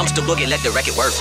jumps the boogie, let the record work.